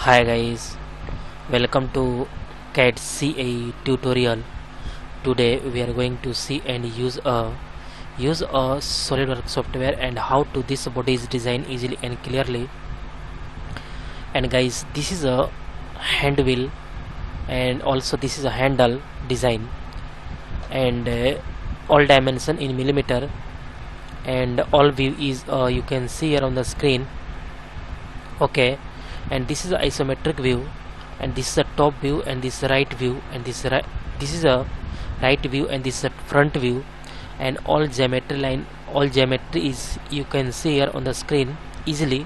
Hi guys, welcome to CAD CAE tutorial. Today we are going to see and use a SOLIDWORKS software and how to this body is designed easily and clearly. And guys, this is a hand wheel and also this is a handle design, and all dimension in millimeter, and all view is you can see here on the screen. Okay, and this is the isometric view, and this is the top view, and this right view, and this is a right view, and this is a front view, and all geometry is you can see here on the screen easily.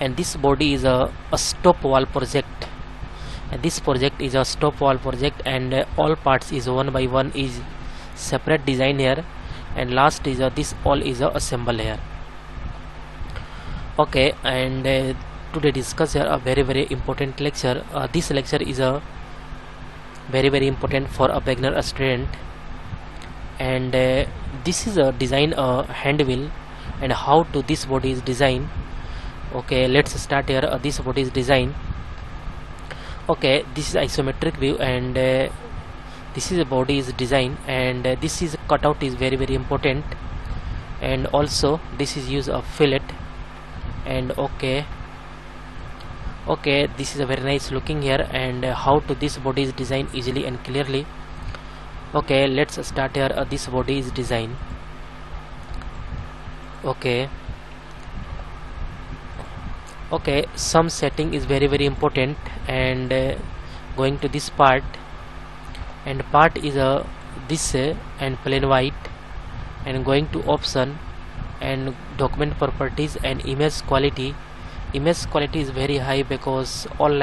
And this body is a stop wall project, and this project is a stop wall project, and all parts is one by one is separate design here, and last is this all is assemble here. Okay, and today discuss here a very, very important lecture. This lecture is a very, very important for a beginner student, and this is a design hand wheel and how to this body is designed. Okay, let's start here. This body is design. Okay, this is isometric view, and this is a body is design, and this is cutout is very, very important, and also this is use of fillet. And okay, this is a very nice looking here, and how to this body is designed easily and clearly. Okay, let's start here. This body is design. Okay, some setting is very, very important, and going to this part, and part is this and plain white, and going to option and document properties and image quality is very high because all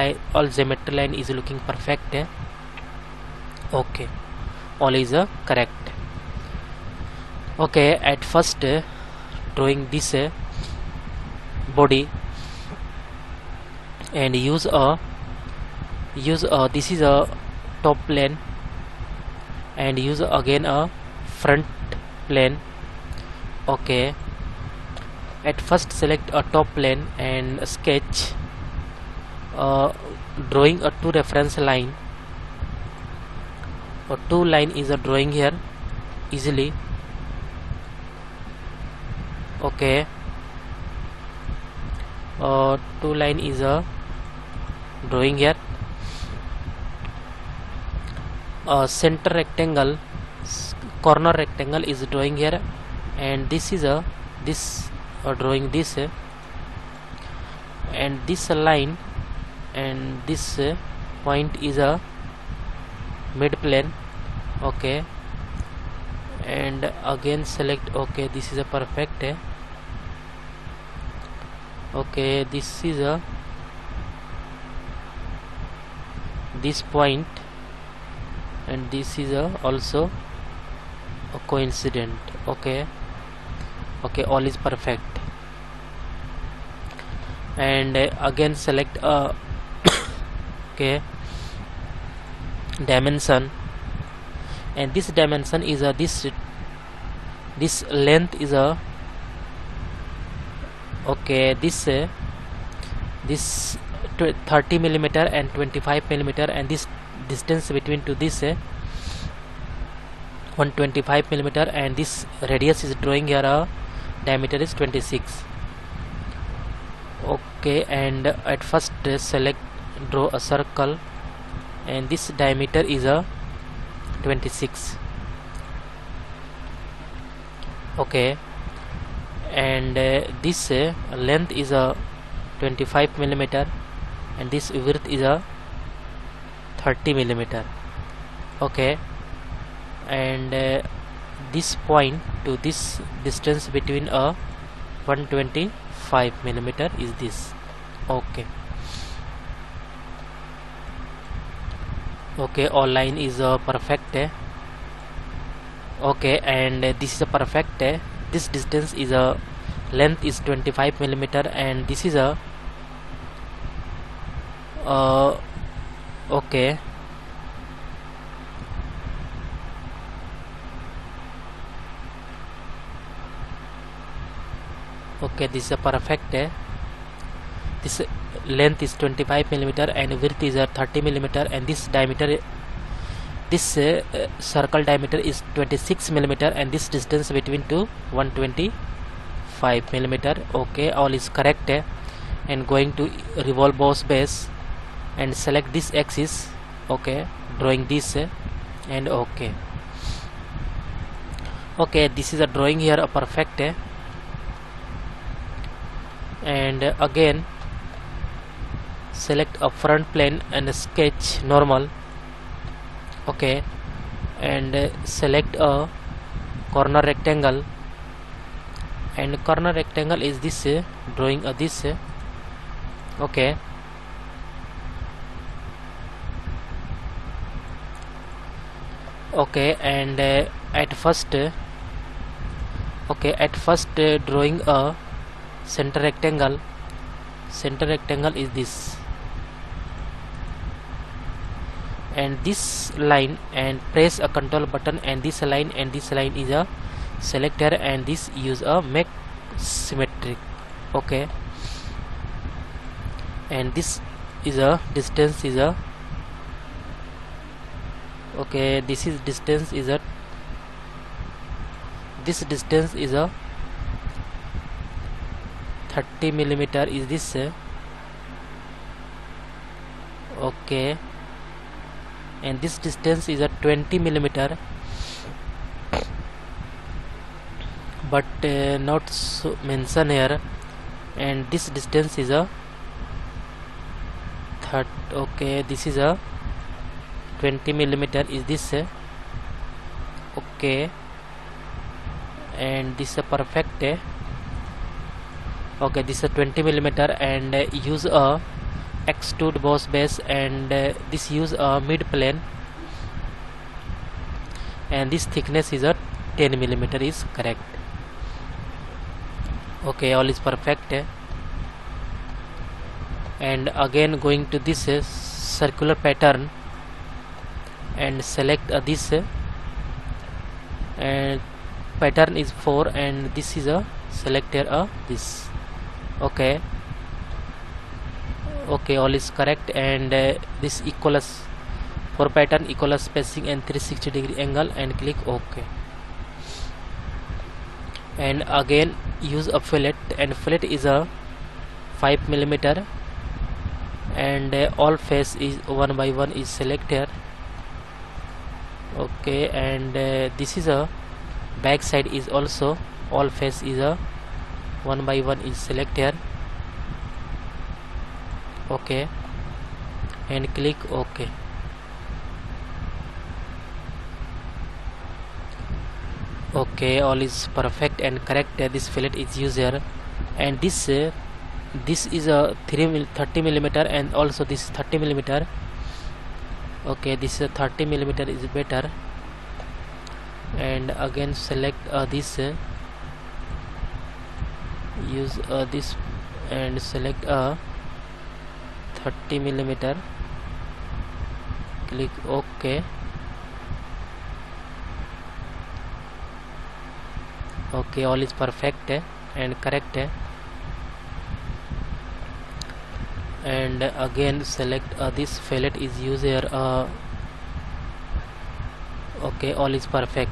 geometry line is looking perfect. Okay, all is correct. Okay, at first drawing this body, and use this is a top plane, and use again a front plane. Okay, at first select a top plane and sketch, drawing a two reference line, or two line is a drawing here easily. Okay, two line is a drawing here. Center rectangle, corner rectangle is drawing here, and this is a drawing this, and this line, and this point is a mid plane. Okay, and again select. Okay, this is a perfect. Okay, this is a this point, and this is a also a coincident. Okay, all is perfect, and again select a okay dimension, and this dimension is a this length is a okay this 30 millimeter and 25 millimeter, and this distance between to this 125 millimeter, and this radius is drawing here diameter is 26. Okay, and at first select draw a circle, and this diameter is a 26. Okay, and this length is a 25 millimeter, and this width is a 30 millimeter. Okay, and this point to this distance between a 125 millimeter is this. Okay, all line is perfect. Okay, and this is a perfect. This distance is a length is 25 millimeter, and this is a okay. This is a perfect. its length is 25 mm and width is 30 mm, and this diameter, this circle diameter is 26 mm, and this distance between two 125 mm. Okay, all is correct, and going to revolve boss base and select this axis. Okay, drawing this and okay. Okay, this is a drawing here, a perfect, and again select a front plane and sketch normal. Okay, and select a corner rectangle, and corner rectangle is this drawing of this. Okay, and at first drawing a center rectangle. Center rectangle is this, and this line, and press a control button, and this line, and this line is a selector, and this use a make symmetric. Okay, and this is a distance is a, okay, this is distance is a, this distance is a 30 mm is this. Okay, and this distance is a 20 mm, but not so mention here, and this distance is a third. Okay, this is a 20 mm is this. Okay, and this is a perfect. Okay, this is a 20 mm, and use a extrude boss base, and this use a mid plane, and this thickness is a 10 mm is correct. Okay, all is perfect, and again going to this circular pattern and select this, and pattern is 4, and this is a selector of this. Okay, all is correct, and this equals for pattern equals spacing and 360-degree angle, and click OK. And again use a fillet, and fillet is a 5 mm, and all face is one by one is selected. Okay, and this is a back side is also all face is a one by one is selected. Okay, and click OK. Okay, all is perfect and correct. This fillet is used here, and this this is a 30 mm, and also this is 30 mm. Okay, this is a 30 mm is better, and again select this, use this, and select a 30 mm, click OK. Okay, all is perfect and correct, and again select this fillet is used here. Okay, all is perfect.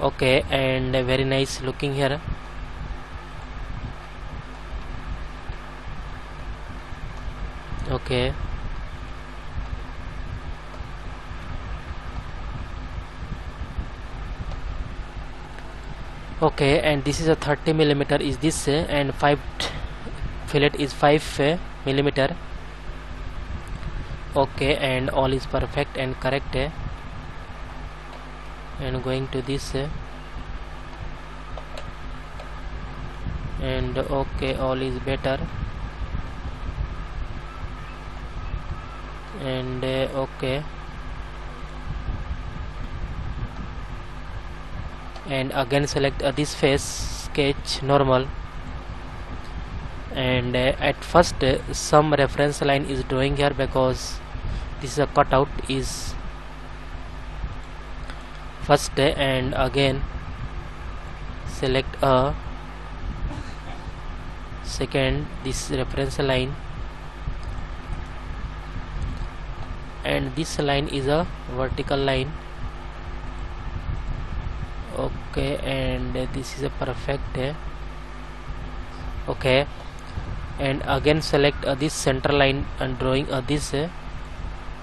Okay, and very nice looking here. Okay, and this is a 30 mm is this, and 5 fillet is 5 mm. Okay, and all is perfect and correct, and going to this, and okay, all is better, and okay, and again select this face, sketch normal, and at first some reference line is drawing here, because this is a cutout is first, and again select a second this reference line, and this line is a vertical line. Okay, and this is a perfect. Okay, and again select this center line and drawing this,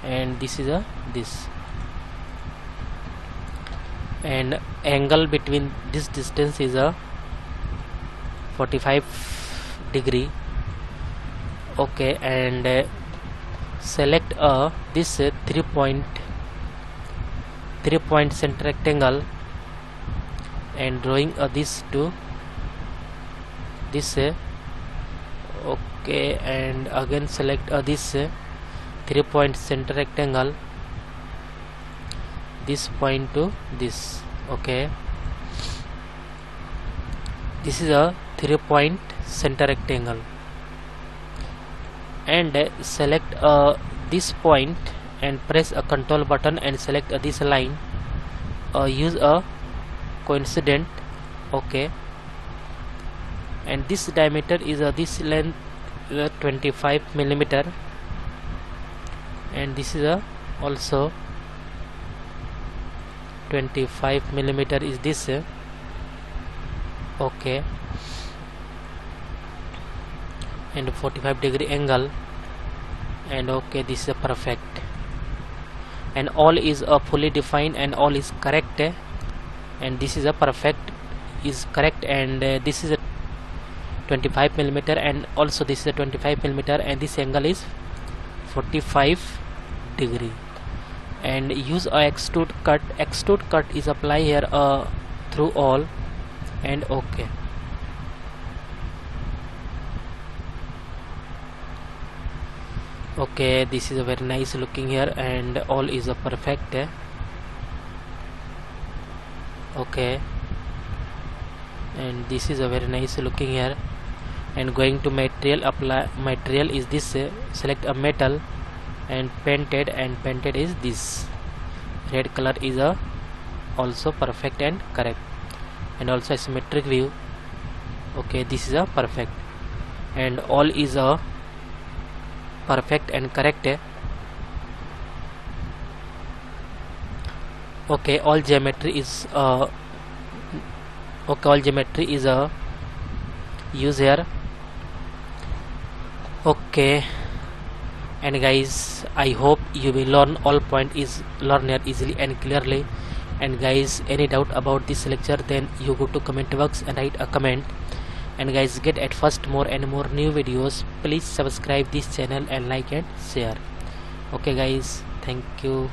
and this is this, and angle between this distance is a 45 degree. Okay, and select this 3 point center rectangle and drawing this to this. Okay, and again select this 3 point center rectangle, this point to this. Okay, this is a 3 point center rectangle, and select this point and press a control button and select this line, use a coincident. Okay, and this diameter is this length 25 millimeter, and this is also 25 millimeter is this. Okay, and 45 degree angle, and okay, this is perfect, and all is fully defined and all is correct, and this is a perfect is correct, and this is a 25 millimeter, and also this is a 25 millimeter, and this angle is 45 degree, and use a extrude cut. Extrude cut is apply here through all, and okay. Okay, this is a very nice looking here, and all is a perfect. Okay, and this is a very nice looking here, and going to material, apply material is this, select a metal and painted, and painted is this red color is a also perfect and correct, and also asymmetric view. Okay, this is a perfect, and all is a perfect and correct. Okay, all geometry is use here. Okay, and guys, I hope you will learn all point is learn here easily and clearly. And guys, any doubt about this lecture, then you go to comment box and write a comment. And guys, get at first more and more new videos. Please subscribe this channel and like and share. Okay guys, thank you.